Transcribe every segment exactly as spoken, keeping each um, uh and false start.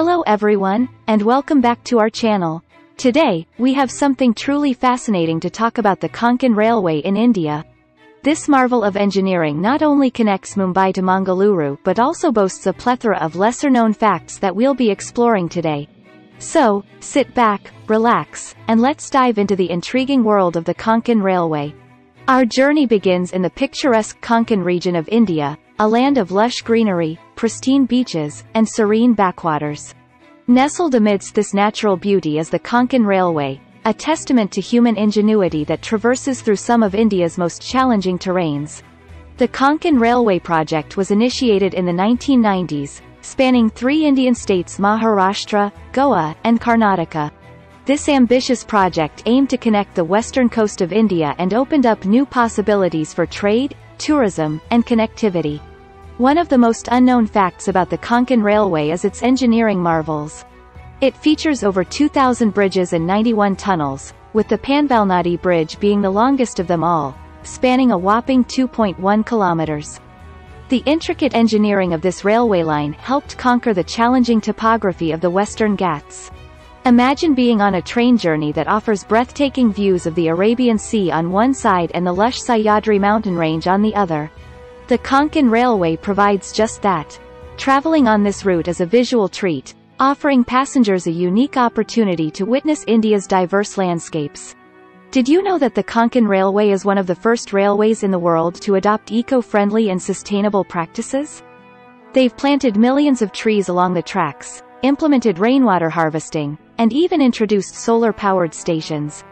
Hello everyone, and welcome back to our channel. Today, we have something truly fascinating to talk about: the Konkan Railway in India. This marvel of engineering not only connects Mumbai to Mangaluru but also boasts a plethora of lesser-known facts that we'll be exploring today. So, sit back, relax, and let's dive into the intriguing world of the Konkan Railway. Our journey begins in the picturesque Konkan region of India, a land of lush greenery, pristine beaches, and serene backwaters. Nestled amidst this natural beauty is the Konkan Railway, a testament to human ingenuity that traverses through some of India's most challenging terrains. The Konkan Railway project was initiated in the nineteen nineties, spanning three Indian states: Maharashtra, Goa, and Karnataka. This ambitious project aimed to connect the western coast of India and opened up new possibilities for trade, tourism, and connectivity. One of the most unknown facts about the Konkan Railway is its engineering marvels. It features over two thousand bridges and ninety-one tunnels, with the Panvalnadi Bridge being the longest of them all, spanning a whopping two point one kilometers. The intricate engineering of this railway line helped conquer the challenging topography of the Western Ghats. Imagine being on a train journey that offers breathtaking views of the Arabian Sea on one side and the lush Sahyadri mountain range on the other. The Konkan Railway provides just that. Traveling on this route is a visual treat, offering passengers a unique opportunity to witness India's diverse landscapes. Did you know that the Konkan Railway is one of the first railways in the world to adopt eco-friendly and sustainable practices? They've planted millions of trees along the tracks, implemented rainwater harvesting, and even introduced solar-powered stations.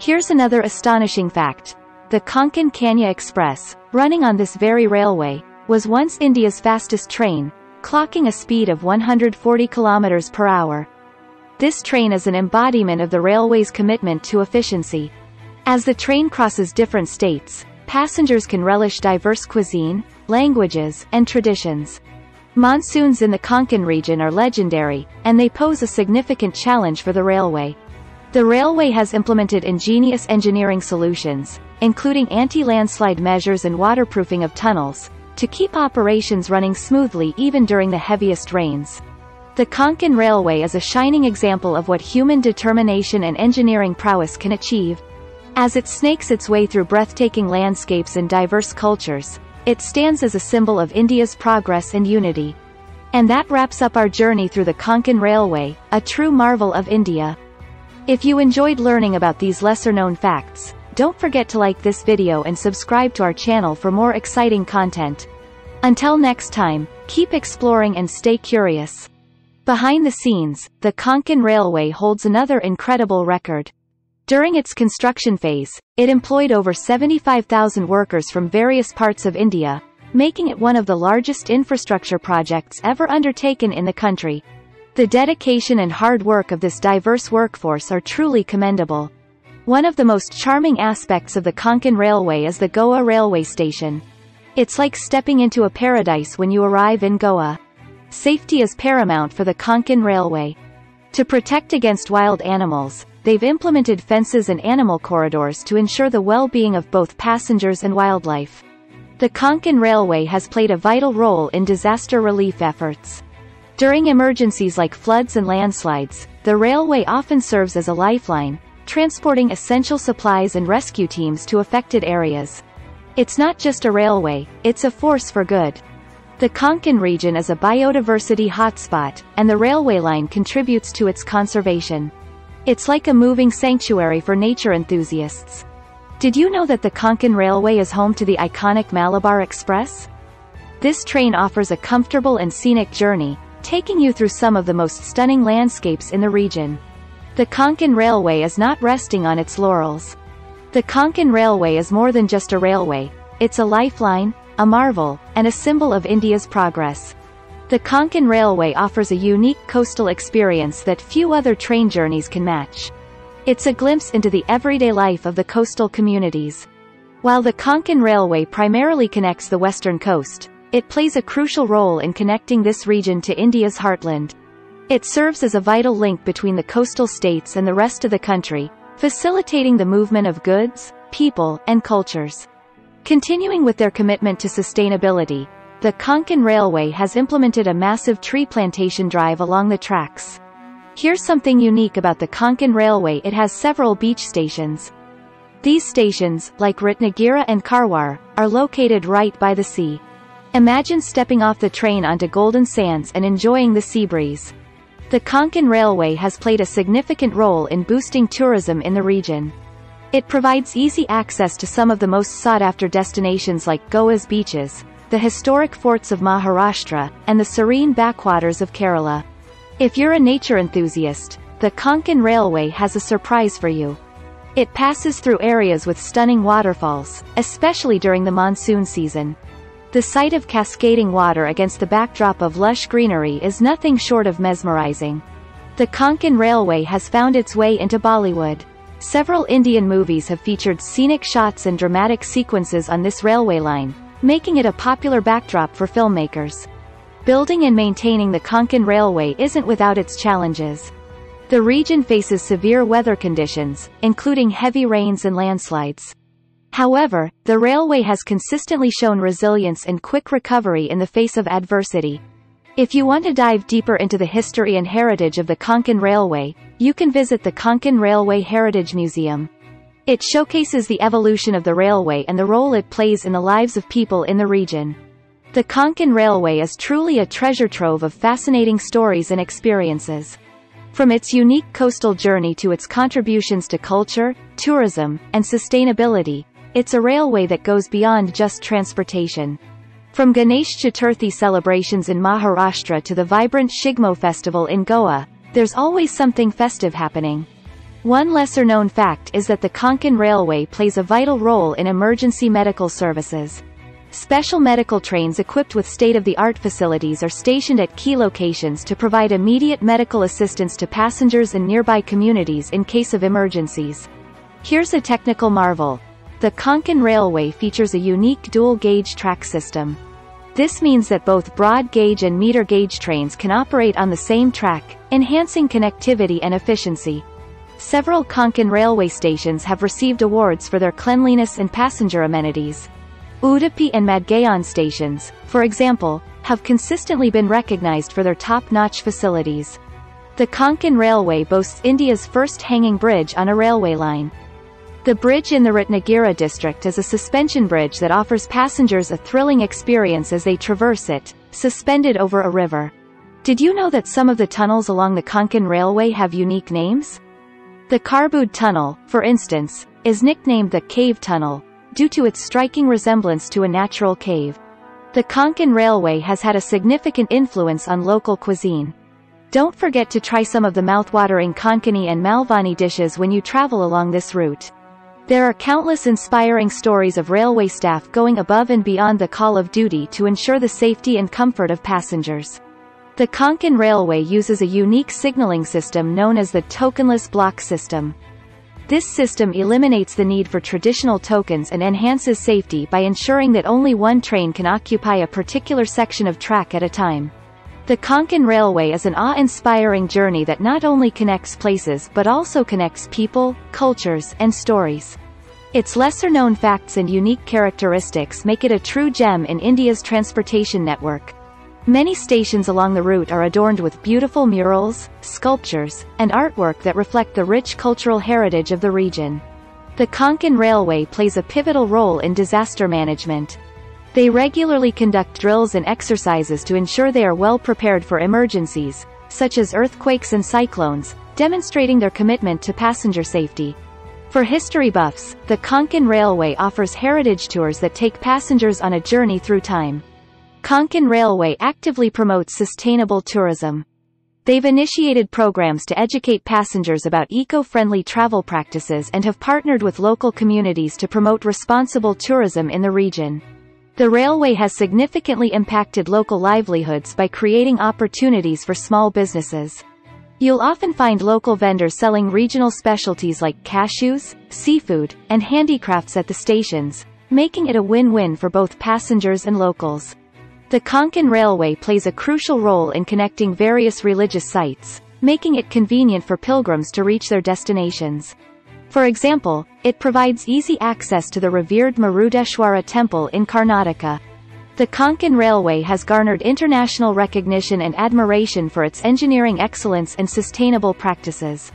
Here's another astonishing fact. The Konkan Kanya Express, running on this very railway, was once India's fastest train, clocking a speed of one hundred forty kilometers per hour. This train is an embodiment of the railway's commitment to efficiency. As the train crosses different states, passengers can relish diverse cuisine, languages, and traditions. Monsoons in the Konkan region are legendary, and they pose a significant challenge for the railway. The railway has implemented ingenious engineering solutions, including anti-landslide measures and waterproofing of tunnels, to keep operations running smoothly even during the heaviest rains. The Konkan Railway is a shining example of what human determination and engineering prowess can achieve. As it snakes its way through breathtaking landscapes and diverse cultures, it stands as a symbol of India's progress and unity. And that wraps up our journey through the Konkan Railway, a true marvel of India. If you enjoyed learning about these lesser-known facts, don't forget to like this video and subscribe to our channel for more exciting content. Until next time, keep exploring and stay curious. Behind the scenes, the Konkan Railway holds another incredible record. During its construction phase, it employed over seventy-five thousand workers from various parts of India, making it one of the largest infrastructure projects ever undertaken in the country. The dedication and hard work of this diverse workforce are truly commendable. One of the most charming aspects of the Konkan Railway is the Goa railway station. It's like stepping into a paradise when you arrive in Goa. Safety is paramount for the Konkan Railway. To protect against wild animals, they've implemented fences and animal corridors to ensure the well-being of both passengers and wildlife. The Konkan Railway has played a vital role in disaster relief efforts. During emergencies like floods and landslides, the railway often serves as a lifeline, transporting essential supplies and rescue teams to affected areas. It's not just a railway, it's a force for good. The Konkan region is a biodiversity hotspot, and the railway line contributes to its conservation. It's like a moving sanctuary for nature enthusiasts. Did you know that the Konkan Railway is home to the iconic Malabar Express? This train offers a comfortable and scenic journey, taking you through some of the most stunning landscapes in the region. The Konkan Railway is not resting on its laurels. The Konkan Railway is more than just a railway, it's a lifeline, a marvel, and a symbol of India's progress. The Konkan Railway offers a unique coastal experience that few other train journeys can match. It's a glimpse into the everyday life of the coastal communities. While the Konkan Railway primarily connects the western coast, it plays a crucial role in connecting this region to India's heartland. It serves as a vital link between the coastal states and the rest of the country, facilitating the movement of goods, people, and cultures. Continuing with their commitment to sustainability, The Konkan Railway has implemented a massive tree plantation drive along the tracks. Here's something unique about the Konkan Railway: it has several beach stations. These stations, like Ratnagiri and Karwar, are located right by the sea. Imagine stepping off the train onto golden sands and enjoying the sea breeze. The Konkan Railway has played a significant role in boosting tourism in the region. It provides easy access to some of the most sought-after destinations like Goa's beaches, the historic forts of Maharashtra, and the serene backwaters of Kerala. If you're a nature enthusiast, the Konkan Railway has a surprise for you. It passes through areas with stunning waterfalls, especially during the monsoon season. The sight of cascading water against the backdrop of lush greenery is nothing short of mesmerizing. The Konkan Railway has found its way into Bollywood. Several Indian movies have featured scenic shots and dramatic sequences on this railway line, making it a popular backdrop for filmmakers. Building and maintaining the Konkan Railway isn't without its challenges. The region faces severe weather conditions, including heavy rains and landslides. However, the railway has consistently shown resilience and quick recovery in the face of adversity. If you want to dive deeper into the history and heritage of the Konkan Railway, you can visit the Konkan Railway Heritage Museum. It showcases the evolution of the railway and the role it plays in the lives of people in the region. The Konkan Railway is truly a treasure trove of fascinating stories and experiences. From its unique coastal journey to its contributions to culture, tourism, and sustainability, it's a railway that goes beyond just transportation. From Ganesh Chaturthi celebrations in Maharashtra to the vibrant Shigmo Festival in Goa, there's always something festive happening. One lesser-known fact is that the Konkan Railway plays a vital role in emergency medical services. Special medical trains equipped with state-of-the-art facilities are stationed at key locations to provide immediate medical assistance to passengers and nearby communities in case of emergencies. Here's a technical marvel. The Konkan Railway features a unique dual-gauge track system. This means that both broad-gauge and meter-gauge trains can operate on the same track, enhancing connectivity and efficiency. Several Konkan railway stations have received awards for their cleanliness and passenger amenities. Udupi and Madgaon stations, for example, have consistently been recognized for their top-notch facilities. The Konkan Railway boasts India's first hanging bridge on a railway line. The bridge in the Ratnagiri district is a suspension bridge that offers passengers a thrilling experience as they traverse it, suspended over a river. Did you know that some of the tunnels along the Konkan Railway have unique names? The Karbud Tunnel, for instance, is nicknamed the Cave Tunnel, due to its striking resemblance to a natural cave. The Konkan Railway has had a significant influence on local cuisine. Don't forget to try some of the mouthwatering Konkani and Malwani dishes when you travel along this route. There are countless inspiring stories of railway staff going above and beyond the call of duty to ensure the safety and comfort of passengers. The Konkan Railway uses a unique signaling system known as the tokenless block system. This system eliminates the need for traditional tokens and enhances safety by ensuring that only one train can occupy a particular section of track at a time. The Konkan Railway is an awe-inspiring journey that not only connects places but also connects people, cultures, and stories. Its lesser-known facts and unique characteristics make it a true gem in India's transportation network. Many stations along the route are adorned with beautiful murals, sculptures, and artwork that reflect the rich cultural heritage of the region. The Konkan Railway plays a pivotal role in disaster management. They regularly conduct drills and exercises to ensure they are well prepared for emergencies, such as earthquakes and cyclones, demonstrating their commitment to passenger safety. For history buffs, the Konkan Railway offers heritage tours that take passengers on a journey through time. Konkan Railway actively promotes sustainable tourism. They've initiated programs to educate passengers about eco-friendly travel practices and have partnered with local communities to promote responsible tourism in the region. The railway has significantly impacted local livelihoods by creating opportunities for small businesses. You'll often find local vendors selling regional specialties like cashews, seafood, and handicrafts at the stations, making it a win-win for both passengers and locals. The Konkan Railway plays a crucial role in connecting various religious sites, making it convenient for pilgrims to reach their destinations. For example, it provides easy access to the revered Marudeshwara Temple in Karnataka. The Konkan Railway has garnered international recognition and admiration for its engineering excellence and sustainable practices.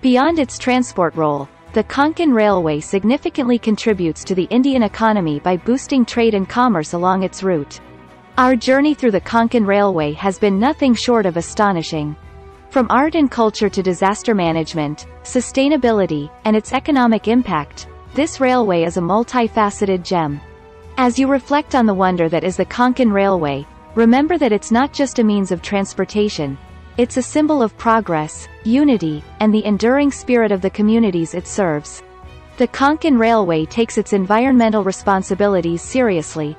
Beyond its transport role, the Konkan Railway significantly contributes to the Indian economy by boosting trade and commerce along its route. Our journey through the Konkan Railway has been nothing short of astonishing. From art and culture to disaster management, sustainability, and its economic impact, this railway is a multifaceted gem. As you reflect on the wonder that is the Konkan Railway, remember that it's not just a means of transportation, it's a symbol of progress, unity, and the enduring spirit of the communities it serves. The Konkan Railway takes its environmental responsibilities seriously.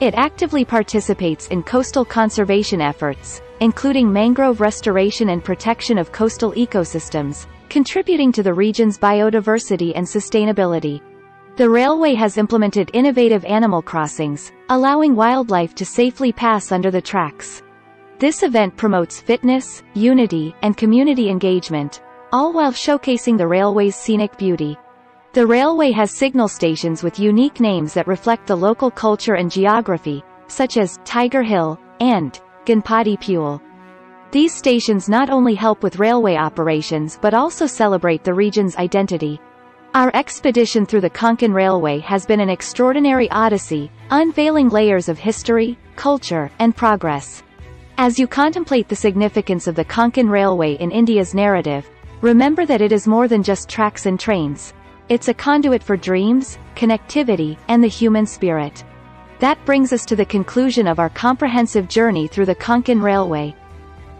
It actively participates in coastal conservation efforts, including mangrove restoration and protection of coastal ecosystems, contributing to the region's biodiversity and sustainability. The railway has implemented innovative animal crossings, allowing wildlife to safely pass under the tracks. This event promotes fitness, unity, and community engagement, all while showcasing the railway's scenic beauty. The railway has signal stations with unique names that reflect the local culture and geography, such as Tiger Hill and Ganpati Pule. These stations not only help with railway operations but also celebrate the region's identity. Our expedition through the Konkan Railway has been an extraordinary odyssey, unveiling layers of history, culture, and progress. As you contemplate the significance of the Konkan Railway in India's narrative, remember that it is more than just tracks and trains. It's a conduit for dreams, connectivity, and the human spirit. That brings us to the conclusion of our comprehensive journey through the Konkan Railway.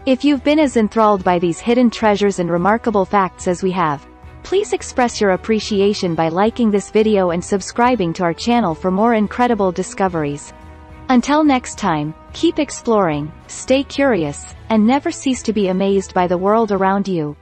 If you've been as enthralled by these hidden treasures and remarkable facts as we have, please express your appreciation by liking this video and subscribing to our channel for more incredible discoveries. Until next time, keep exploring, stay curious, and never cease to be amazed by the world around you.